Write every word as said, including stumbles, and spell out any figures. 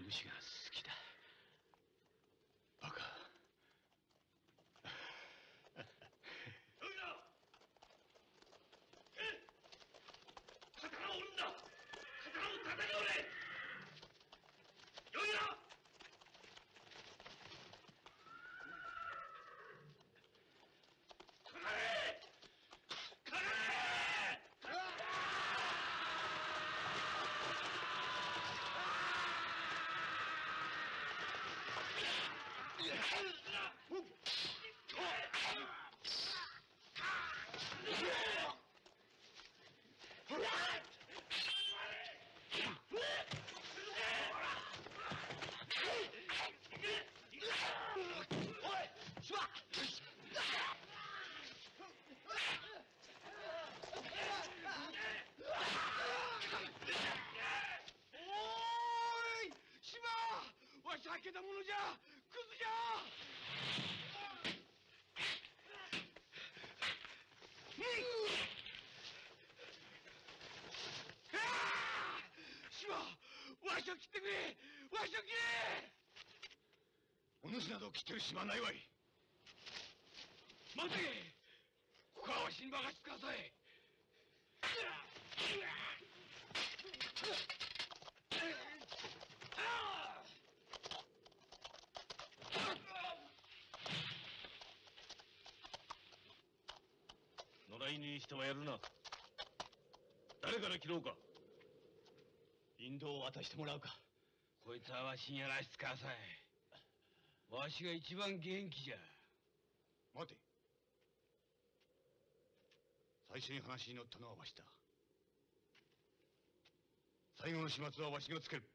お主が好きだ。バカ。刀を折るんだ。刀を叩き折れ。よいな。島ないわい。待て、ここはわしに任せてください。野良犬にしてはやるな。誰から切ろうか。引導を渡してもらうか。こいつはわしにやらせてください。わしが一番元気じゃ。待て。最初に話に乗ったのはわしだ。最後の始末はわしがつける。